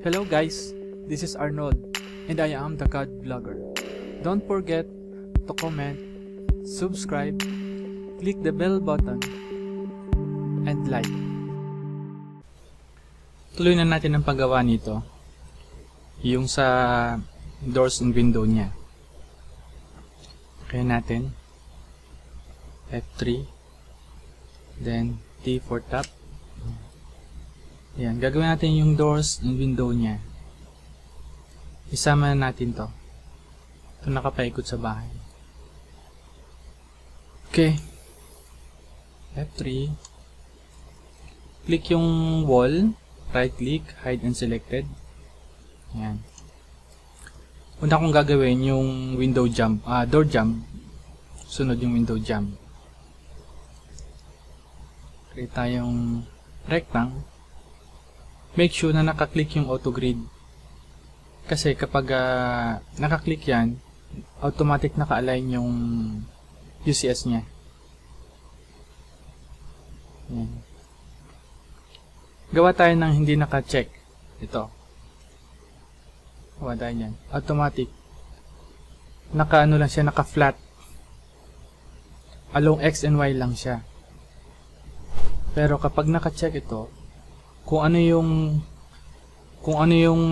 Hello guys, this is Arnold and I am the CAD Vlogger. Don't forget to comment, subscribe, click the bell button, and like. Tuloy na natin ang paggawa nito, yung sa doors and window niya. Kaya natin F3, then T for top. Ayan, gagawin natin yung doors and window niya. Isama natin to. Ito nakapaikot sa bahay. Okay. F3. Click yung wall. Right click, hide and selected. Ayan. Una kong gagawin yung window jump, door jump. Sunod yung window jump. Create tayong rectangle. Make sure na nakaklik yung auto grid, kasi kapag nakaklik yan, automatic naka-align yung UCS nya. Ayan. Gawa tayo ng hindi naka-check ito. Gawa tayo yan, automatic naka-ano lang siya, naka-flat, along X and Y lang siya. Pero kapag naka-check ito, kung ano yung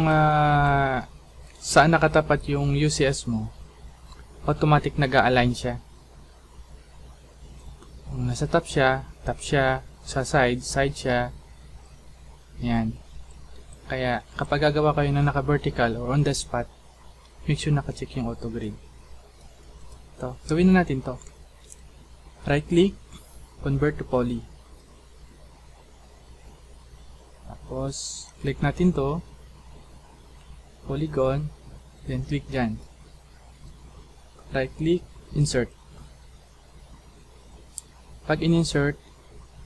saan nakatapat yung UCS mo, automatic nag-a-align siya. Kung nasa top siya, sa side, side siya. Ayan. Kaya kapag gagawa kayo na naka-vertical or on the spot, make sure naka-check yung auto grid. Ito, gawin na natin to. Right click, convert to poly. Tapos, click natin to, polygon, then click dyan. Right click, insert. Pag in-insert,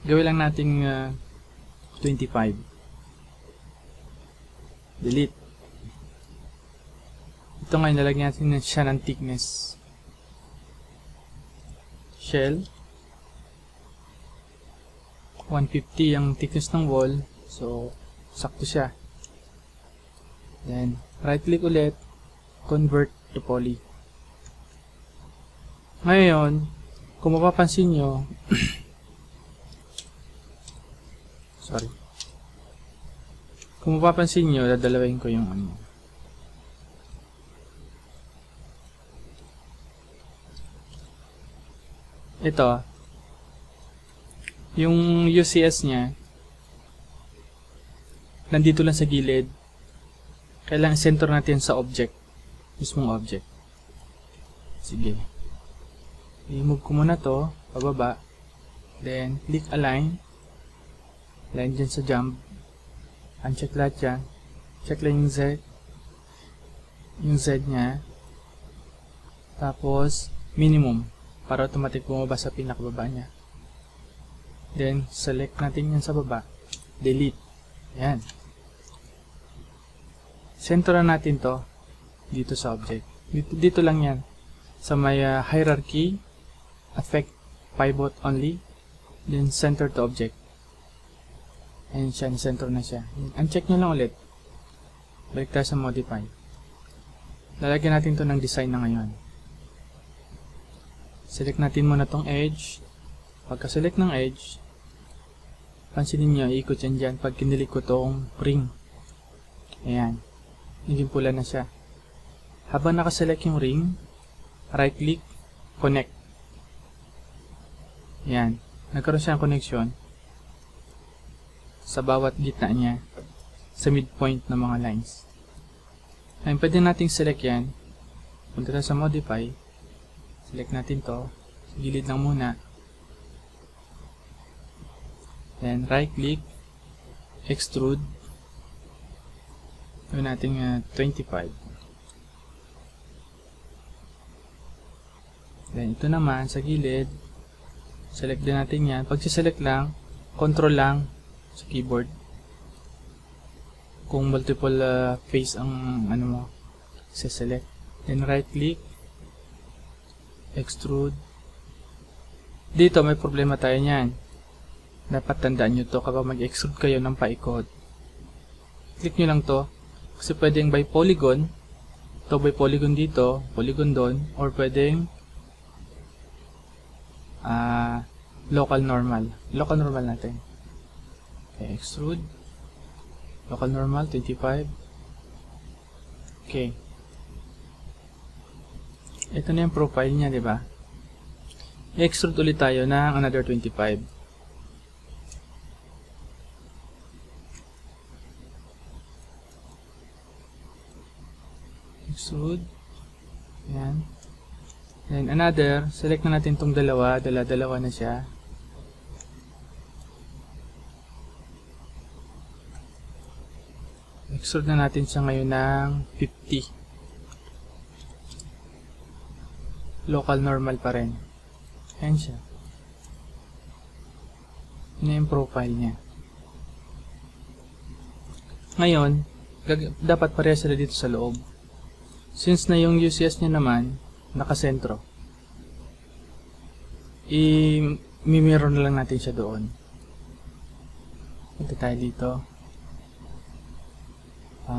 gawin lang natin 25. Delete. Ito ngayon, lalagyan natin siya ng thickness. Shell. 150 ang thickness ng wall. So, sakto siya. Then, right click ulit, convert to poly. Ngayon, kung mapapansin nyo, sorry. Kung mapapansin nyo, dadalawain ko yung ano. Ito, yung UCS niya, nandito lang sa gilid. Kailangan center natin sa object, mismong object. Sige, i-move ko muna to pababa, then click align, align dyan sa jump, uncheck lahat dyan, check lang yung Z nya, tapos minimum para automatic bumaba sa pinakababa nya, then select natin yan sa baba, delete. Ayan. Sentra natin to dito sa object. Dito lang yan. Sa may hierarchy, affect pivot only, then center to object. Ayan siya, center na siya. Uncheck nyo lang ulit. Balik tayo sa modify. Lalagyan natin to ng design na ngayon. Select natin muna tong edge. Pagka-select ng edge, pansinin nyo, iikot yan dyan. Pag kinilik ko tong ring, ayan, naging pula na siya. Habang nakaselect yung ring, right click, connect. Ayan, nagkaroon siya ng connection sa bawat gitna niya, sa midpoint ng mga lines. Ngayon, pwede nating select yan. Punta tayo sa modify, select natin to, sa gilid lang muna, then right click, extrude. Gawin natin 25. Then ito naman sa gilid, select din natin yan. Pagsiselect lang, control lang sa keyboard. Kung multiple face ang ano mo, select. Then right click, extrude. Dito may problema tayo nyan. Dapat tandaan nyo to kapag mag-extrude kayo ng paikot. Click nyo lang to. Kasi pwedeng by polygon. Ito by polygon dito, polygon doon. Or pwedeng local normal. Local normal natin. Okay, extrude. Local normal, 25. Okay. Ito na yung profile niya, di ba? Extrude ulit tayo ng another 25. Extrude. Ayan. Then another. Select na natin itong dalawa. Dala-dalawa na siya. Extrude na natin siya ngayon ng 50. Local normal pa rin. Ayan siya. Yun yung profile niya. Ngayon, dapat pareha sila dito sa loob. Since na yung UCS niya naman, nakasentro. I-mirror na lang natin siya doon. Ito tayo dito.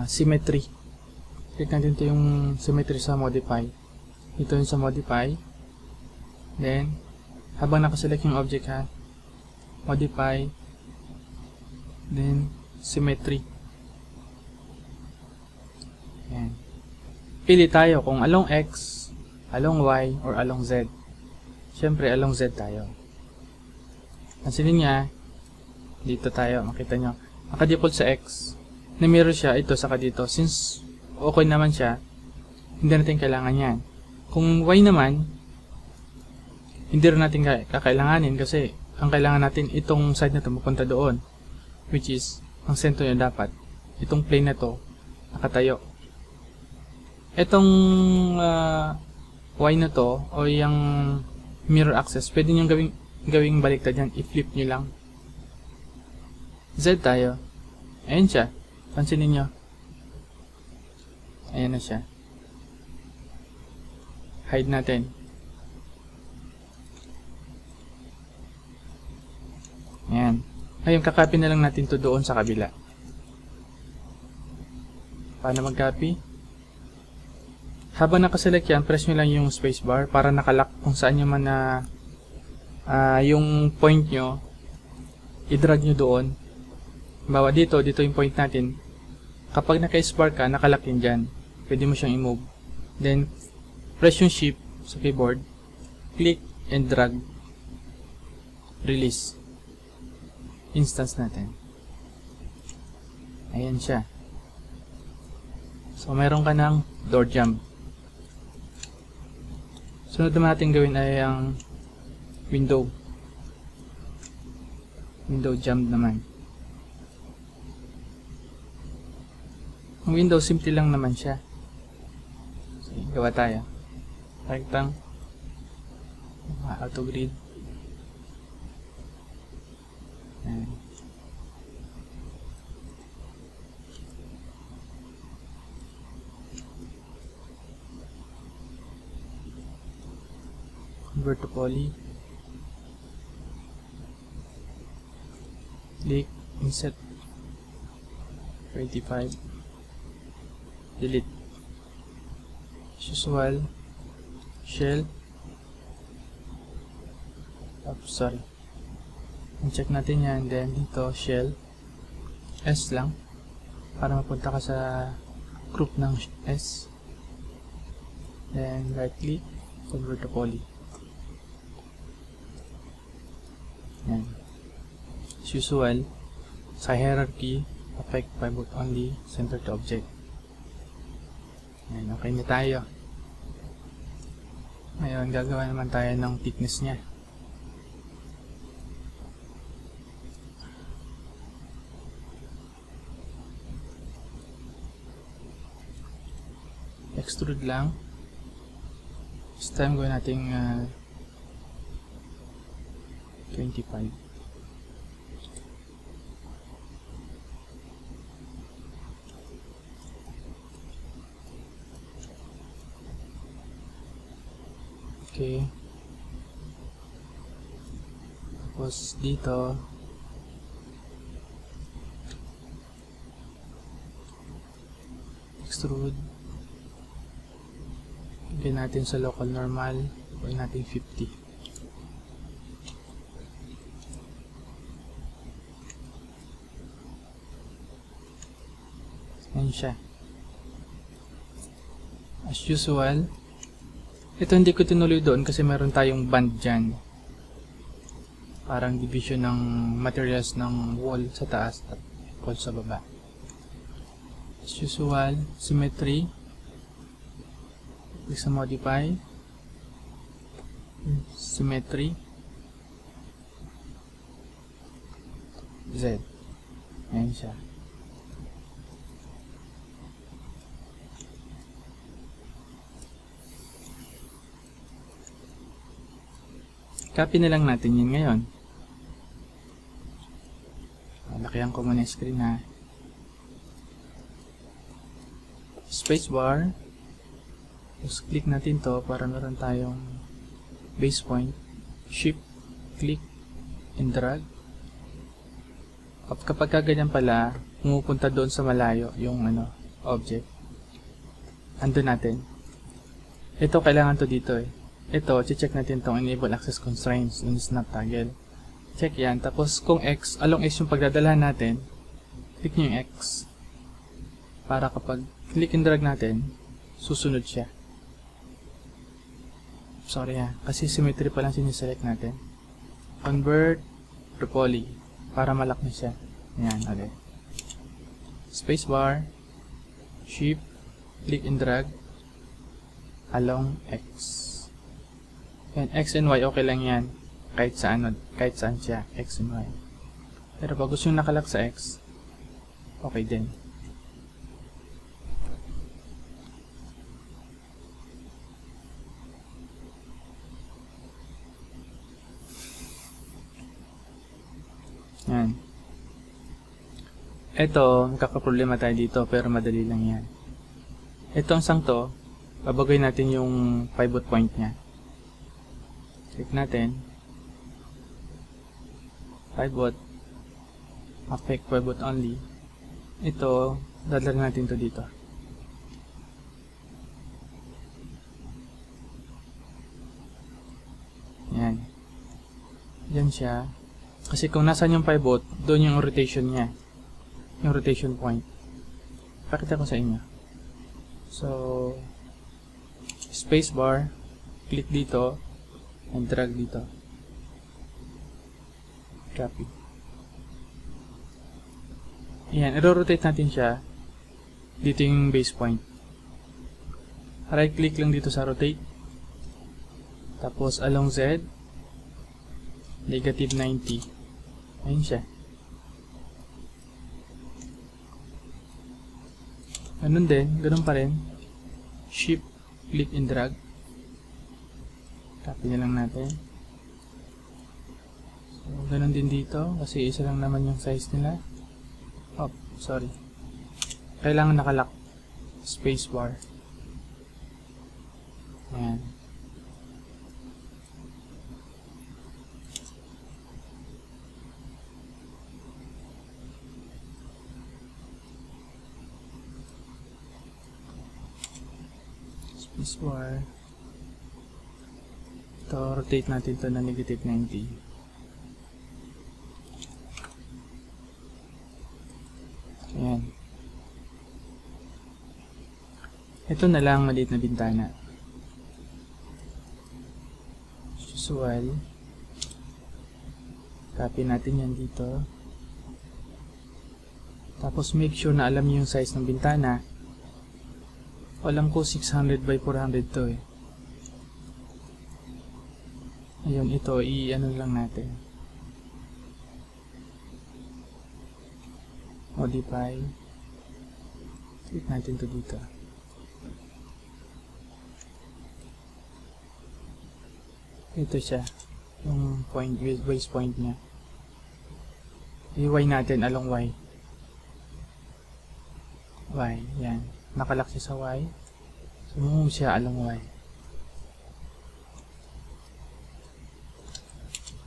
Symmetry. Click natin ito yung symmetry sa modify. Ito yung sa modify. Then, habang nakaselect yung object ha, modify. Then, symmetry. Ayan. Pili tayo kung along X, along Y, or along Z. Siyempre, along Z tayo. Nasilin niya, dito tayo. Makita nyo, naka-default sa X. Namiro siya, ito, saka dito. Since okay naman siya, hindi natin kailangan yan. Kung Y naman, hindi rin natin kakailanganin kasi ang kailangan natin itong side na ito mapunta doon. Which is, ang sentro nyo dapat. Itong plane na ito, nakatayo. Itong Y na ito, o yung mirror axis, pwede nyo gawing baliktad yan. I-flip nyo lang. Z tayo. Ayan siya. Pansinin nyo. Ayan na siya. Hide natin. Ayan. Ngayon, kakopy na lang natin to doon sa kabila. Paano mag-copy? Habang nakaselect yan, press nyo lang yung spacebar para nakalock kung saan nyo man na yung point nyo, i-drag nyo doon. Bawa dito, dito yung point natin. Kapag naka-spacebar ka, nakalock yun dyan. Pwede mo siyang i-move. Then, press yung shift sa keyboard, click and drag, release, instance natin. Ayan siya. So meron ka ng door jump. Sunod naman natin gawin ay ang window jump naman. Ang window simple lang naman siya. So, gawa tayo. Rectang, auto grid. Ayan. Convert to poly. Click, insert 25. Delete. As usual. Shell. Sorry. I-check natin yan. Then, dito, shell. S lang. Para mapunta ka sa group ng S. Then, right-click. Convert to poly. Yan. As usual, sa hierarchy, affect pivot only, center to object. Yan. Okay na tayo. Ngayon, gagawa naman tayo ng thickness niya. Extrude lang. This time, gawin natin 25. Okay. Tapos dito. extrude. Lagyan natin sa local normal. Lagyan natin 50. Ayan siya. As usual, ito hindi ko tinuloy doon kasi meron tayong band dyan. Parang division ng materials ng wall sa taas at wall sa baba. As usual, symmetry. Click sa modify. Symmetry. Z. Ayan siya. Copy na lang natin yun ngayon. Lakihan ko muna yung screen ha. Spacebar. Tapos click natin to para meron tayong base point. Shift, click, and drag. At kapag ganyan pala, pumupunta doon sa malayo yung ano, object. Andun natin. Ito, kailangan to dito eh. Ito, check natin itong enable access constraints yung snap toggle. Check yan. Tapos kung X, along X yung pagdadalahan natin, click nyo yung X. Para kapag click and drag natin, susunod siya. Sorry ha, kasi symmetry pa lang siniselect natin. Convert to poly. Para malaki siya. Ayan, okay. Spacebar, shift, click and drag, along X. Yan, X and Y, okay lang yan. Kahit saan siya, X and Y. Pero pag gusto yung nakalak sa X, okay din. Yan. Ito, nakakaproblema tayo dito, pero madali lang yan. Itong sang to, babagay natin yung pivot point niya. Click natin. Pivot. Affect pivot only. Ito, dadalhin natin to dito. Yan. Yan siya. Kasi kung nasaan yung pivot, doon yung rotation niya. Yung rotation point. Pakita ko sa inyo. So, spacebar. Click dito. And drag dito. Copy. Ayan, i-rotate natin siya. Dito yung base point. Right click lang dito sa rotate. Tapos along Z. Negative 90. Ayan siya. Ganun din, ganun pa rin. Shift, click and drag. Copy na lang natin. So, ganun din dito. Kasi isa lang naman yung size nila. Oh, sorry. Kailangan nakalock. Spacebar. Ayan. Spacebar. So, rotate natin ito na negative 90. Ayan. Ito na lang, maliit na bintana. As usual. Copy natin yan dito. Tapos make sure na alam niyo yung size ng bintana. Alam ko 600 by 400 to eh. Ayun, ito, i-ano lang natin. Modify. Click natin to dito. Ito siya. Yung point, base point niya. I-Y natin, along Y. Y, yan. Nakalock siya sa Y. So, move siya along Y.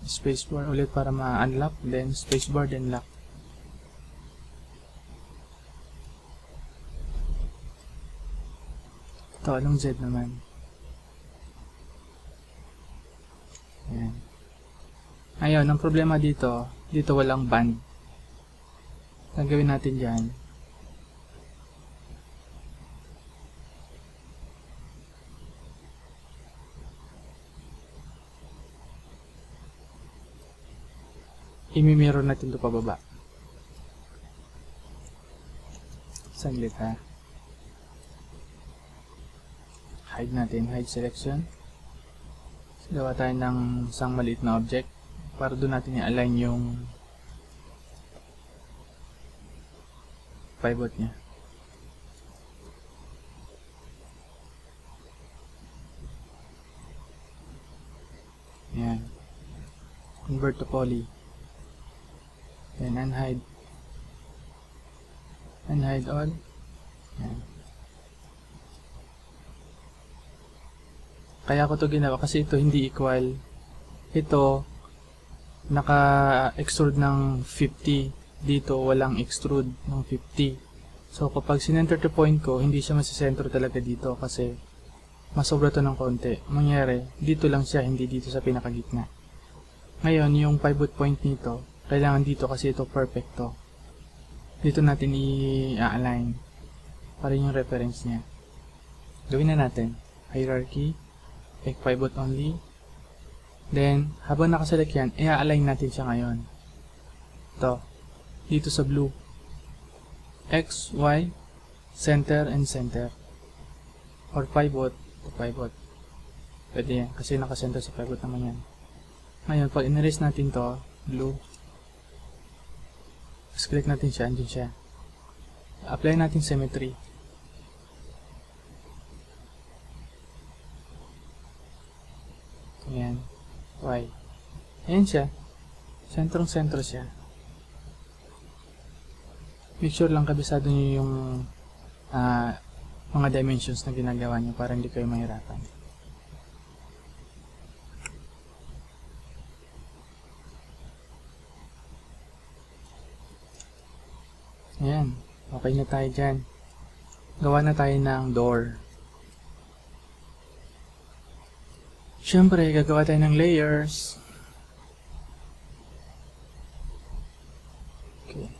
Spacebar ulit para ma-unlock, then spacebar, then lock. Ito, anong Z naman? Ayan. Ayun, ang problema dito, dito walang band. Ang gawin natin dyan, imi-mirror natin ito pababa. Saglit ha. Hide natin. Hide selection. Gawa tayo ng isang maliit na object para doon natin i-align yung pivot niya. Ayan. Convert to poly. Then unhide. Unhide all. Ayan. Kaya ko to ginawa kasi ito hindi equal. Ito naka-extrude ng 50. Dito walang extrude ng 50. So kapag sinenter to point ko, hindi siya masisentro talaga dito kasi masobra to ng konti. Mangyari, dito lang siya, hindi dito sa pinakagitna. Ngayon, yung pivot point nito, kailangan dito kasi ito perfecto. Dito natin i-align para yung reference niya. Gawin na natin. Hierarchy, pick pivot only. Then, habang nakaselect yan, i-align natin siya ngayon. Ito. Dito sa blue. X, Y, center and center. Or pivot to pivot. Pwede yan. Kasi nakacenter sa pivot naman yan. Ngayon, pag inerase natin to, blue. Tapos click natin siya, andun siya. Apply natin symmetry. Ayan. Y. Ayan siya. Sentrong-sentro siya. Make sure lang kabisado nyo yung mga dimensions na ginagawa nyo para hindi kayo mahirapan. Ayan, okay na tayo dyan. Gawa na tayo ng door. Siyempre, gagawa tayo ng layers. Okay.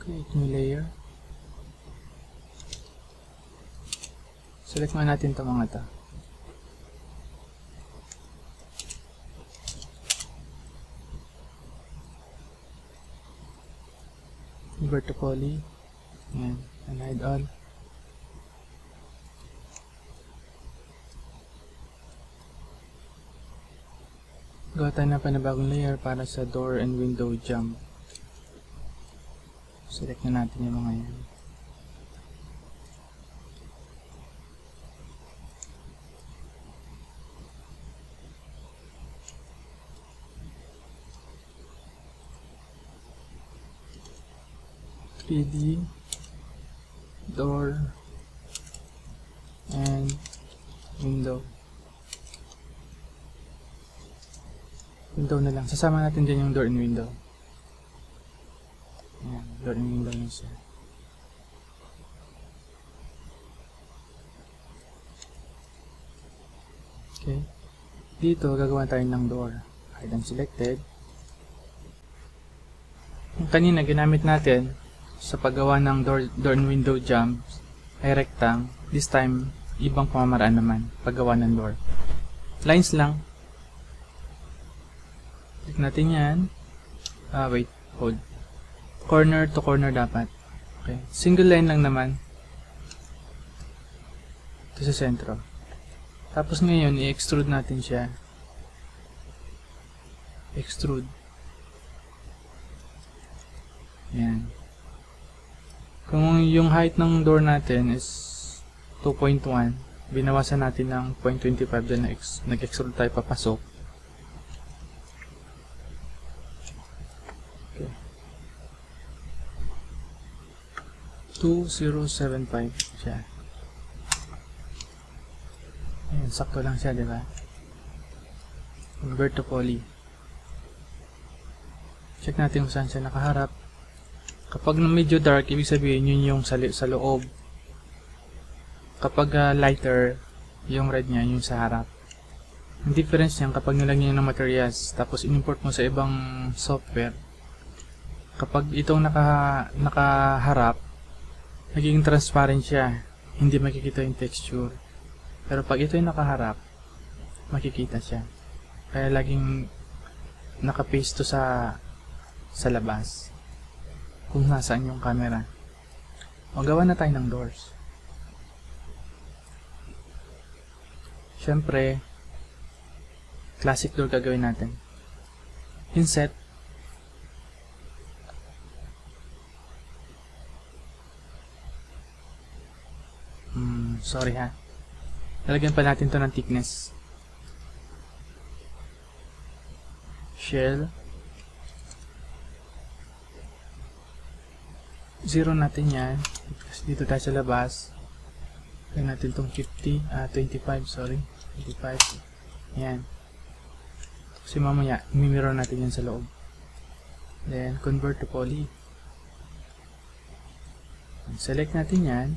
Create new layer. Select muna natin itong mga ito. Convert to poly. Ayan. And hide all. Gawa tayo na panibagong layer para sa door and window jump. Select na natin yung mga yan. PD door and window. Window na lang. Sasama natin dyan yung door and window. Ayan, door and window na siya. Okay. Dito, gagawa tayo ng door. Hide and selected. Yung kanina, ginamit natin sa paggawa ng door and window jumps ay rectang. This time, ibang pamamaraan naman paggawa ng door. Lines lang. Click natin yan. Wait. Hold. Corner to corner dapat. Okay. Single line lang naman. Ito sa sentro. Tapos ngayon, i-extrude natin siya. Extrude. Yan. Kung yung height ng door natin is 2.1, binawasan natin ng 0.25 dahil nag-extrude tayo papasok. Okay. 2075 siya. Ayan, sakto lang siya, di ba? Convert to poly. Check natin kung saan siya nakaharap. Kapag medyo dark, ibig sabihin yun yung sa loob. kapag lighter yung red niya, yung sa harap. Ang difference niyan kapag nilagyan niya ng materials tapos inimport mo sa ibang software, kapag itong nakaharap, nagiging transparent siya, hindi makikita yung texture. Pero pag ito yung nakaharap, makikita siya. Kaya laging nakapaste to sa labas kung nasaan yung camera. O, gawa na tayo ng doors. Syempre, classic door gagawin natin. Inset. Sorry ha. Lalagyan pa natin to ng thickness. Shell. 0 natin yan. Dito tayo sa labas. Lalagyan natin tong 25. Yan. Kasi mamaya, i-mirror natin yan sa loob. Then, convert to poly. Select natin yan.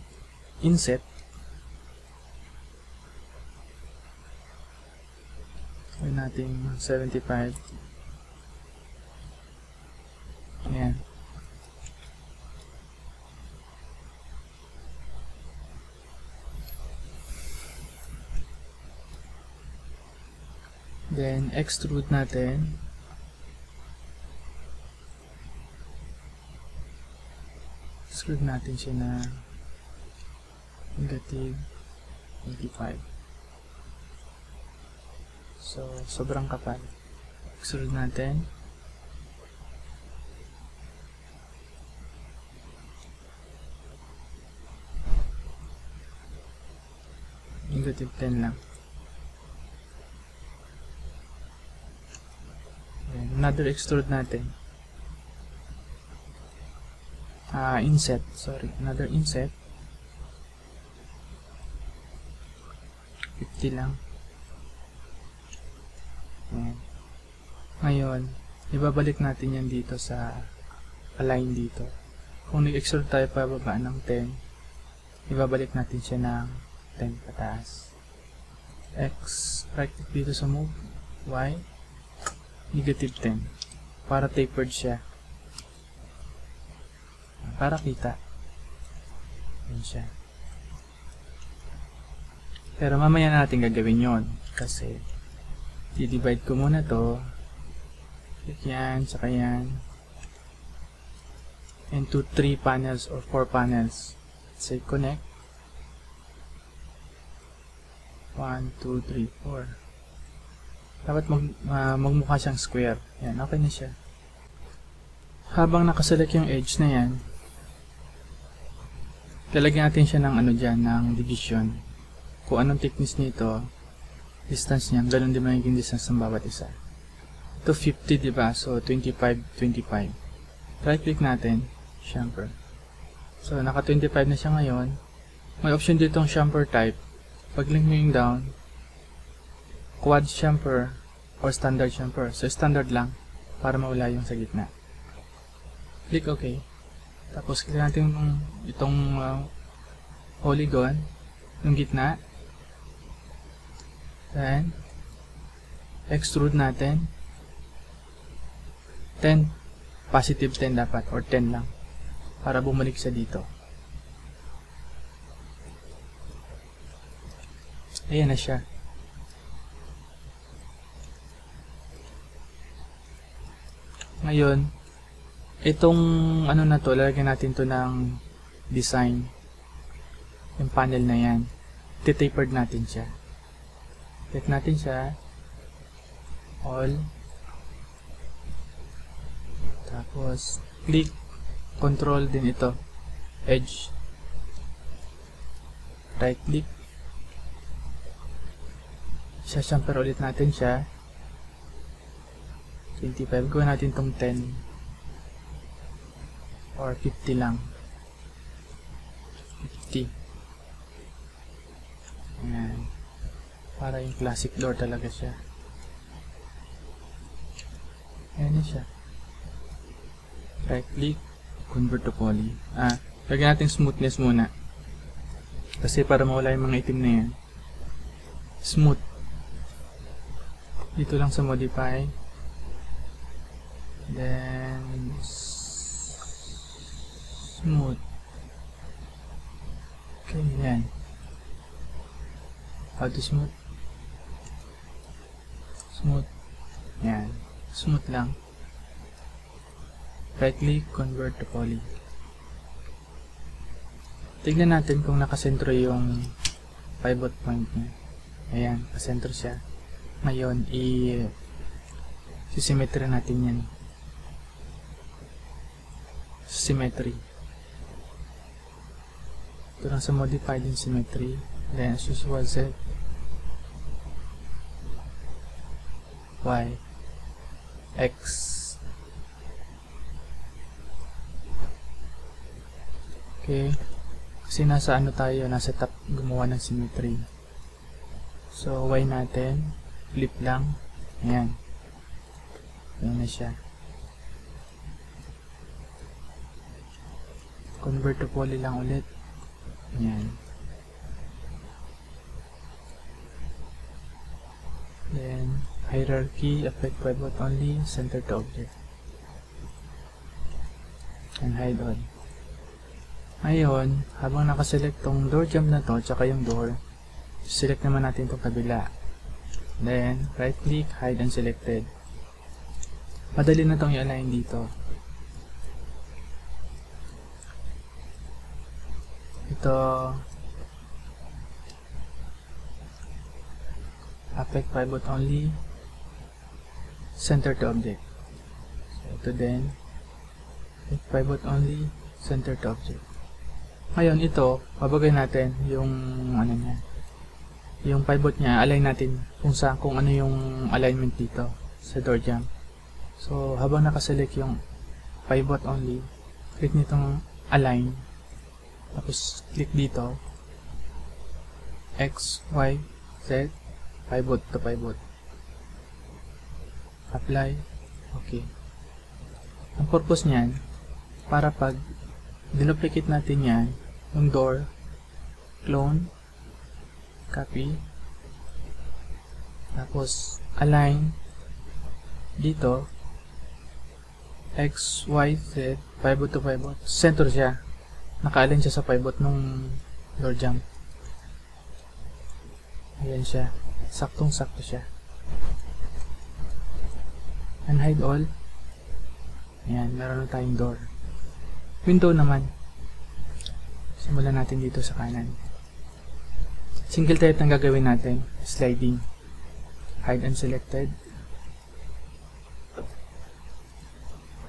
Inset. Gawin natin 75. Ayan. Then, extrude natin. Extrude natin siya na negative 85. So, sobrang kapal. Extrude natin. Negative 10 lang. Then, another extrude natin. Inset. Sorry. Another inset. 50 lang. Ngayon, ibabalik natin yan dito sa align dito. Kung nag-extrude tayo pababa ng 10, ibabalik natin siya ng 10 pataas. X, right click dito sa move. Y, negative 10. Para tapered siya. Para kita. Yan siya. Pero mamaya natin gagawin yon kasi i-divide ko muna to. Yan, saka yan. Into 3 panels or 4 panels. Say connect. 1, 2, 3, 4. Dapat magmukha siyang square. Yan, okay na siya. Habang nakaselect yung edge na yan, lalagyan natin siya ng ano dyan, ng division. Kung anong thickness nito, distance niya, ganun din magiging distance ng bawat isa. Ito 50, diba? So, 25. Right-click natin. Chamfer. So, naka 25 na siya ngayon. May option dito ang chamfer type. Pag-link nyo yung down, quad chamfer or standard chamfer. So, standard lang para mawala yung sa gitna. Click OK. Tapos, click natin itong polygon ng gitna. Then, extrude natin. 10, positive 10 dapat, or 10 lang, para bumalik sa dito. Ayan na siya. Ngayon, itong ano na to, lalagyan natin to ng design. Yung panel na yan, titapered natin siya. Click natin siya. All. Tapos, click, control din ito, edge, right click, sya-chamfer ulit natin siya, 25, gawin natin tong 10, or 50 lang, 50, ayan, para yung classic door talaga siya, ayan siya. Right click, convert to poly. Lagyan natin smoothness muna. Kasi para mawala yung mga itim na yan. Smooth. Dito lang sa modify. Then smooth. Okay, yan. Auto smooth. Smooth. Yan. Smooth lang. Right click, convert to poly. Tignan natin kung nakasentro yung pivot point niya. Ayan, nakasentro siya. Ngayon, i-symmetry natin yan. Symmetry. Ito lang sa modify din symmetry. Then, susuwa Z. Y. X. Okay, kasi nasa ano tayo, nasa top gumawa ng symmetry. So, Y natin, flip lang, ayan. Ayan na siya. Convert to poly lang ulit, ayan. Then, hierarchy, affect pivot only, center to object. And hide all. Ngayon, habang nakaselect tong door jam na to, tsaka yung door, select naman natin itong kabila. Then, right click, hide unselected. Madali na itong i-align dito. Ito, affect pivot only, center to object. So, ito din, affect pivot only, center to object. Ngayon ito, babagay natin yung ano niya. Yung pivot niya, align natin kung saan, kung ano yung alignment dito sa door jamb. So, habang nakaselect yung pivot only, click nitong align. Tapos click dito. X, Y, Z, pivot to pivot. Apply. Okay. Ang purpose niyan para pag dinuplicate natin yan, yung door, clone, copy, tapos align, dito, X, Y, Z, pivot to pivot, center siya, naka-align siya sa pivot nung door jump. Ayan siya, saktong-sakto siya. And hide all, ayan, meron na tayong door. Window naman, simulan natin dito sa kanan. Single type ang gagawin natin, sliding, hide unselected.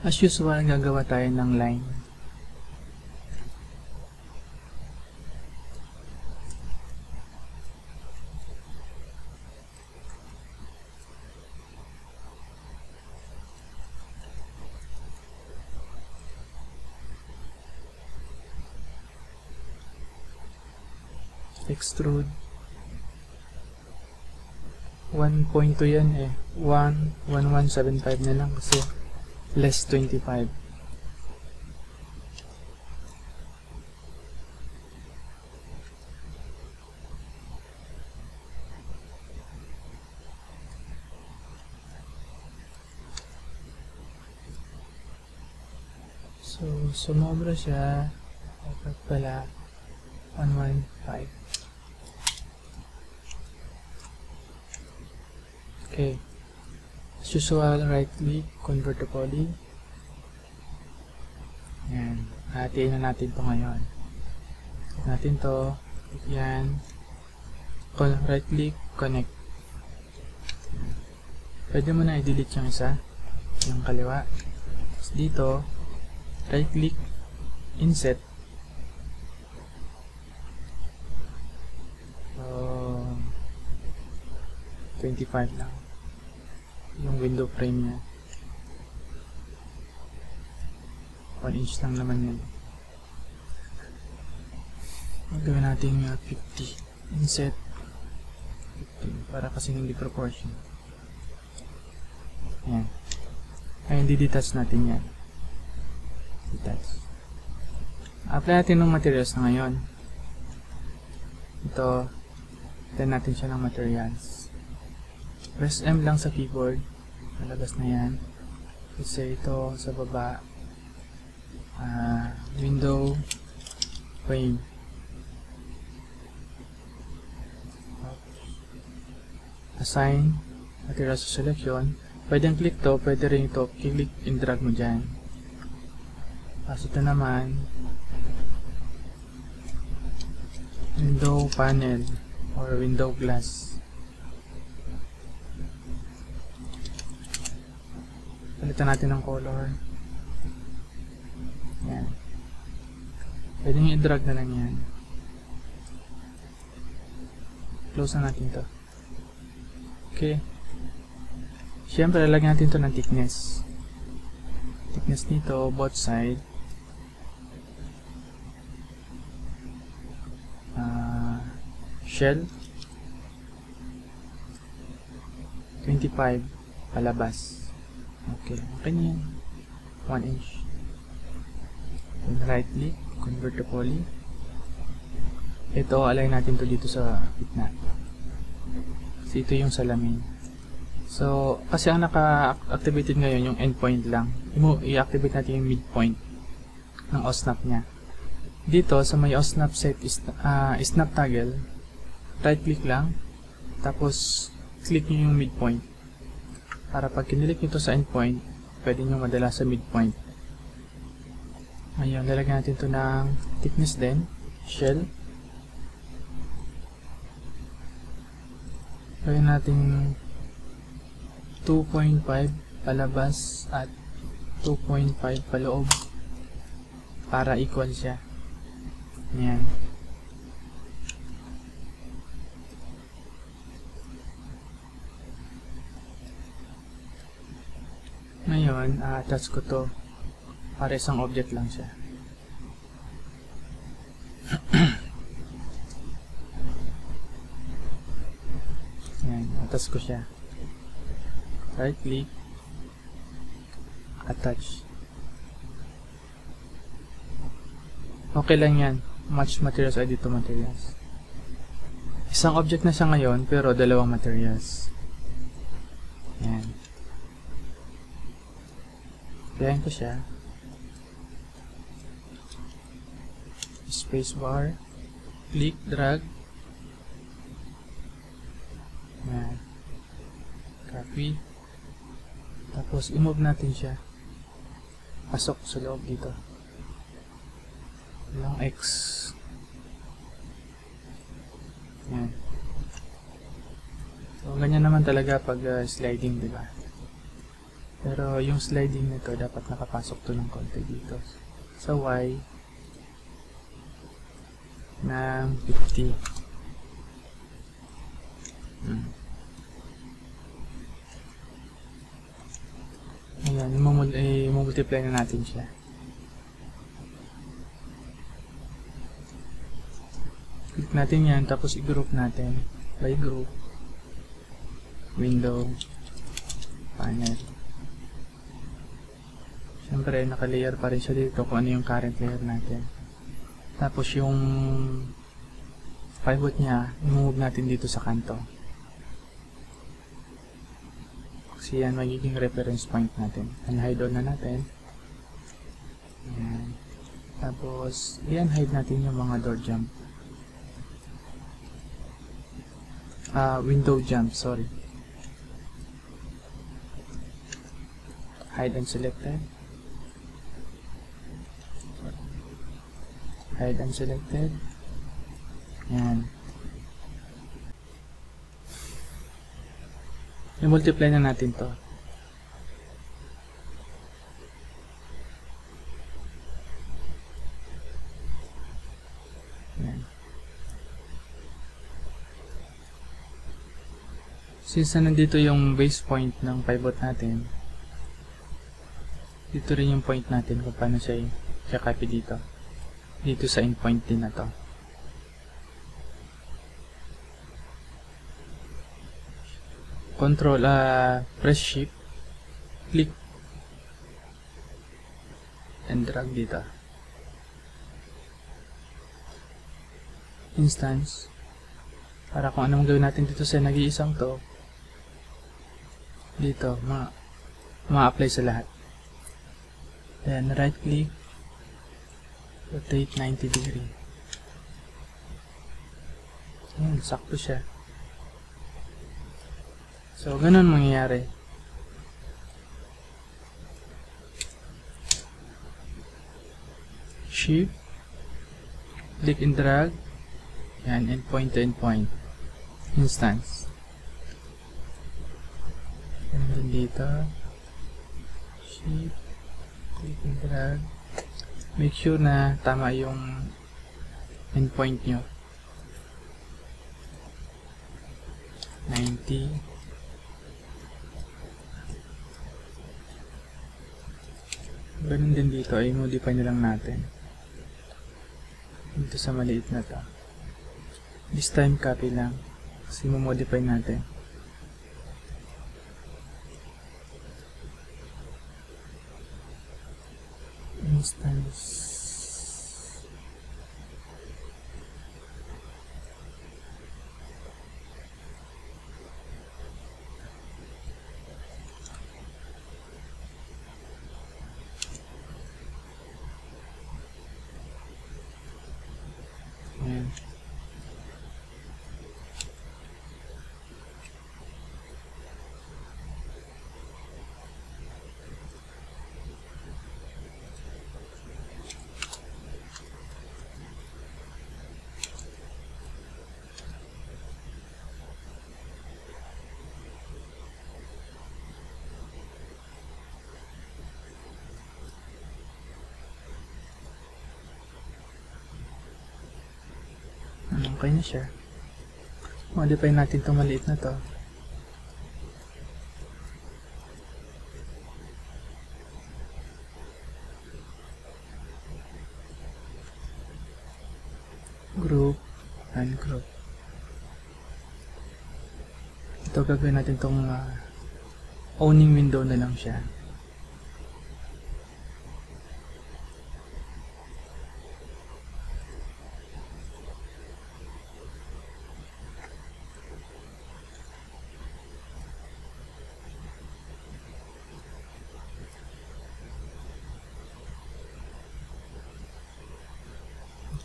As usual, gagawa tayo ng line. Extrude 1.2 yan eh, 1.1175 na lang kasi less 25. So sumobra siya, dapat pala 1.15. Okay, as usual, right click, convert to poly. Ayan, hatiin na natin ito ngayon. Click natin ito, yan, right click, connect. Pwede mo na i-delete yung isa, yung kaliwa. Tapos dito, right click, inset. So, 25 lang yung window frame niya. 1 inch lang naman yun. Magawin natin yung 50. Inset 50 para kasi hindi proportion. Ayan. Ayan, di-detach natin yan. Detach. Apply natin ng materials na ngayon. Ito, tignan natin siya ng materials. Press M lang sa keyboard. Malabas na yan. Kasi ito sa baba. Window, frame. Assign, material sa selection. Pwede click to, pwede rin ito. Click and drag mo dyan. Tapos ito naman. Window panel or window glass. Palitan natin ng color. Yan. Pwede nyo i-drag na lang yan. Close na natin to. Okay. Siyempre, lalagyan natin to ng thickness. Thickness nito, both side. Shell. 25. Palabas. Okay. Okay na yan. 1 inch. Right click, convert to poly. Ito, align natin to dito sa gitna. So, ito yung salamin. So, kasi ang naka-activated ngayon yung endpoint lang. I-activate natin yung midpoint ng osnap niya. Dito, sa may osnap set snap toggle, right click lang, tapos click nyo yung midpoint. Para pag kinilik nyo to sa endpoint, pwede nyo madala sa midpoint. Ayun, lalagyan natin ito ng thickness din, shell. Gawin natin 2.5 palabas at 2.5 paloob para equal siya. Ayan. Ngayon, attach ko to. Para isang object lang siya. Ayan, atas ko siya. Right click. Attach. Okay lang yan. Match materials ay dito materials. Isang object na siya ngayon pero dalawang materials. Ayan. Ayan ko siya. Spacebar, click, drag, ayan, copy, tapos i-move natin siya, pasok sa loob dito, lang X, ayan. So, ganyan naman talaga pag sliding, diba? Pero yung sliding nito dapat nakapasok to ng konti dito, sa Y, ng 50. Ayan, i-multiply na natin siya. Click natin yan, tapos i-group natin by group, window, panel. Siyempre, naka-layer pa rin siya dito kung ano yung current layer natin. Tapos yung pivot niya, i-move natin dito sa kanto. Kasi yan magiging reference point natin. Unhide all na natin. Ayan. Tapos, i-unhide natin yung mga door jump. Window jump, sorry. Hide unselected. Hide unselected. Ayan. I-multiply na natin to. Ayan. Since nandito yung base point ng pivot natin, dito rin yung point natin kung paano siya i-copy dito. Dito sa endpoint din na to. Control, press shift, click, and drag dito. Instance, para kung anong gawin natin dito sa nag-iisang to, dito ma-apply sa lahat. Then right click, rotate 90 degree. Ayan, sakto siya. So ganun mangyayari. Shift, click and drag, yan, and point to endpoint instance. And then dito, shift, click and drag. Make sure na tama yung endpoint nyo. 90. Ganun din dito, ay modify na lang natin dito sa maliit na to. This time copy lang kasi modify natin. Instance okay na siya. Modify natin itong maliit na to. Group and group. Ito gagawin natin itong owning window na lang siya.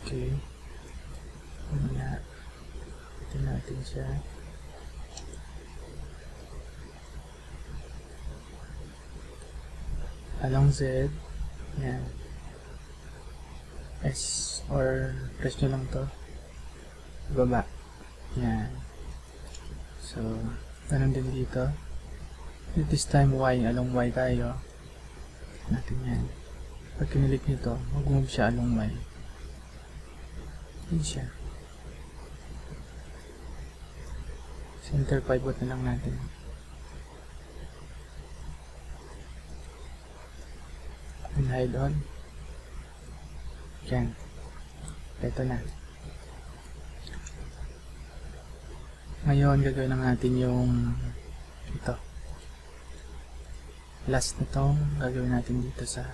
Okay, muna ito natin siya. Along Z, yan. S, or press nyo lang to. Baba. Yan. So, ganun din dito. This time Y, along Y tayo. Natin yan. Pag kinilik nyo to, mag-move siya along Y. Yun siya. Center pivot na lang natin. And hide on. Yan. Ito na. Ngayon, gagawin lang natin yung ito. Last na to, gagawin natin dito sa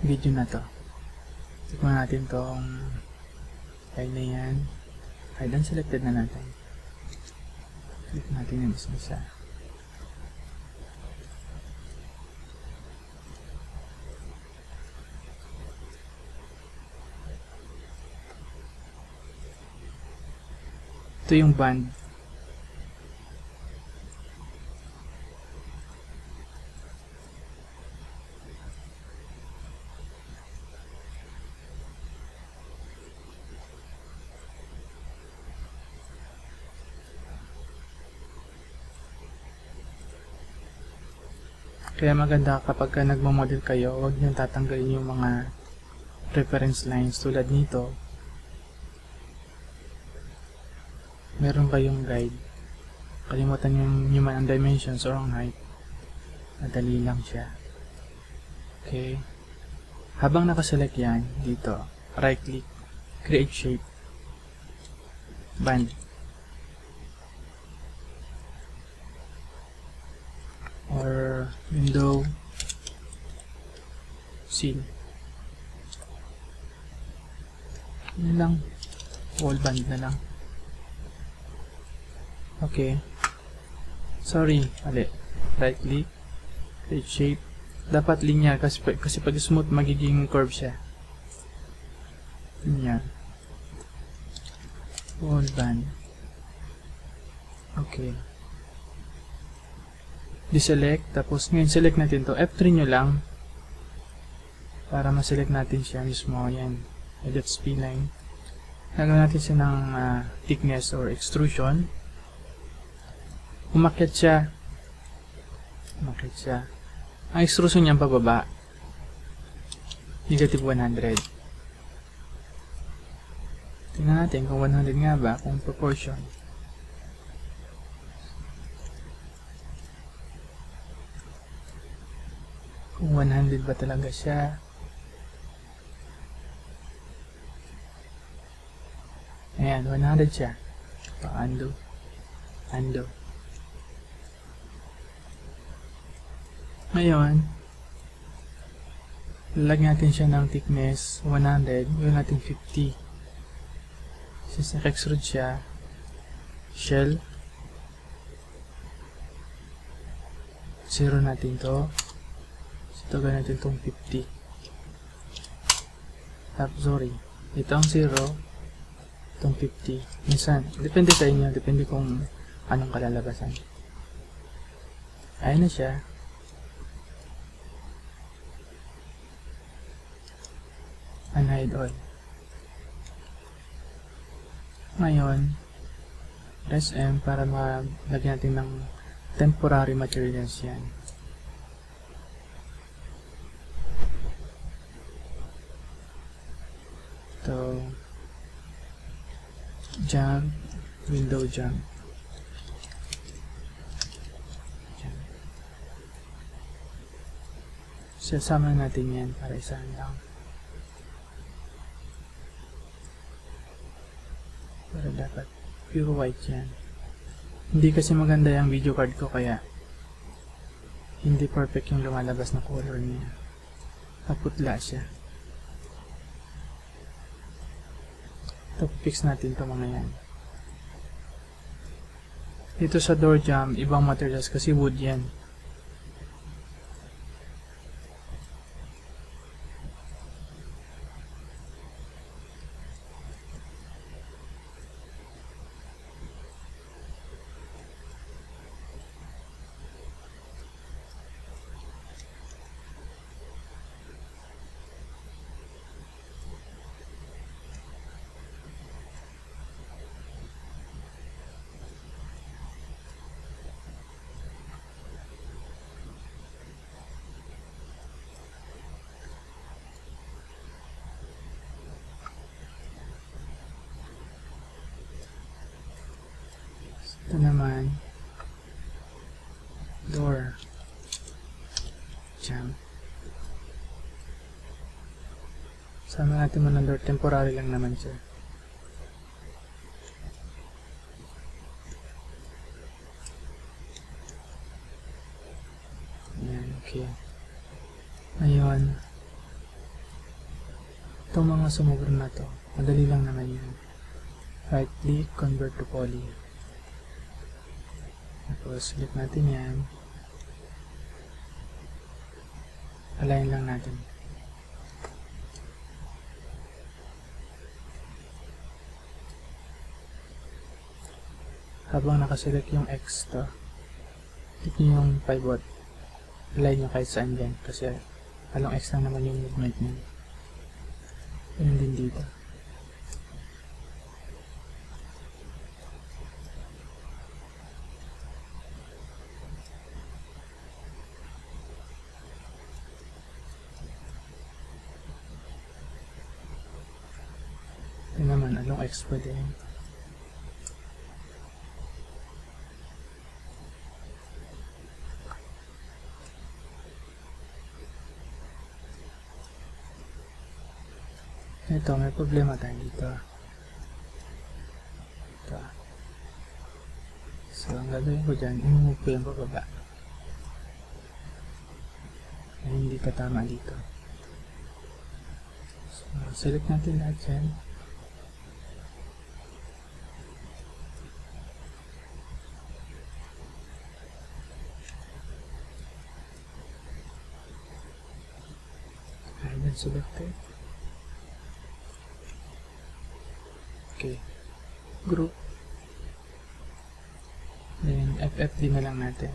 video na to. Tignan natin tong line na yan. Hide and selected na natin. Click natin yung isa-isa. Ito yung band. Kaya maganda kapag ka nagmamodel kayo, huwag niyong tatanggalin yung mga reference lines tulad nito. Meron kayong guide. Kalimutan yung human dimensions or ang height. Madali lang siya. Okay. Habang nakaselect yan, dito, right click, create shape, band, or window scene. Yun lang. wall band na lang. Okay. Sorry, mali. Right click, create shape. Dapat linear kasi pag smooth magiging curve siya. Linear. Wall band. Okay. Deselect, tapos ngayon select natin to. F3 nyo lang para ma-select natin siya mismo. Ayan. Edit spline. Nagawa natin siya ng thickness or extrusion. Umakyat siya. Umakyat siya. Ang extrusion niya pababa. Negative 100. Tingnan natin kung 100 nga ba, kung proportion. Kung 100 ba talaga siya. Ayan, 100 siya. Pa-undo. Undo. Ngayon, lalagyan natin siya ng thickness 100, gawin natin 50. Since naka-extrude siya, shell, zero natin to. Ito gawin natin itong 50. Sorry, ito ang zero, itong 50. Minsan, depende sa inyo, depende kung anong kalalabasan. Ayan na siya. Unhide all. Ngayon, press M para malagyan natin ng temporary materials yan. So, jump, window jump. Sasama natin yan para isahan lang. Pero dapat pure white yan. Hindi kasi maganda yung video card ko kaya hindi perfect yung lumalabas na color niya. Naputla siya. Ito, fix natin ito mga yan. Dito sa door jamb, ibang materials kasi wood yan. Ito naman, door, jam. Sama natin mo ng door, temporary lang naman siya. Ayan, okay. Ngayon, itong mga sumubro na to, madali lang naman yan. Right click, convert to poly. Tapos, select natin yan. Align lang natin. Habang nakaselect yung X to, click nyo yung pivot. Align nyo kahit saan dyan. Kasi, along X lang naman yung movement nyo. Yun din dito. Naman, anong X pwede yun? Ito, may problema tayo dito. Ito. So, ang gagawin ko dyan, i-move ko yung pababa. Ay, hindi pa tama dito. So, select natin lahat dyan. dan selected. Oke, group dan FFD na lang natin.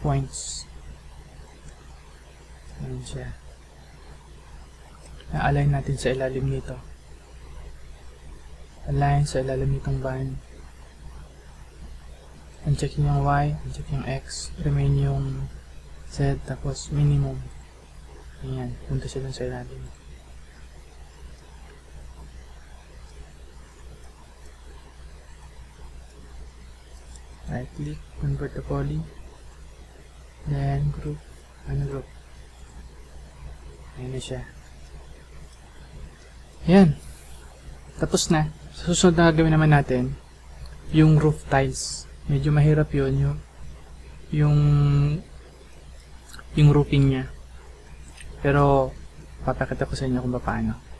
Points. Ayan siya. Na-align natin sa ilalim nito. Align sa ilalim nitong band. Uncheck yung Y, uncheck yung X, remain yung Z, tapos minimum. Ayan, punta siya dun sa ilalim. Right click, convert to poly. Then group, ungroup. Ayan na siya. Ayan. Tapos na. Sa susunod na gagawin naman natin, yung roof tiles. Medyo mahirap yun, yung roofing niya. Pero, papakita ko sa inyo kung paano.